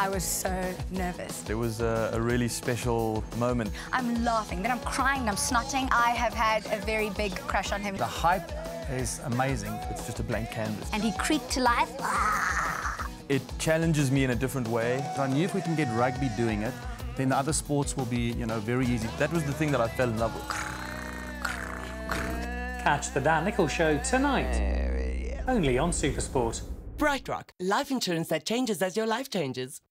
I was so nervous. It was a really special moment. I'm laughing, then I'm crying, I'm snotting. I have had a very big crush on him. The hype is amazing. It's just a blank canvas. And he creaked to life. It challenges me in a different way. I knew if we can get rugby doing it, then the other sports will be, you know, very easy. That was the thing that I fell in love with. Catch The Dan Nicholl Show tonight, only on SuperSport. BrightRock, life insurance that changes as your life changes.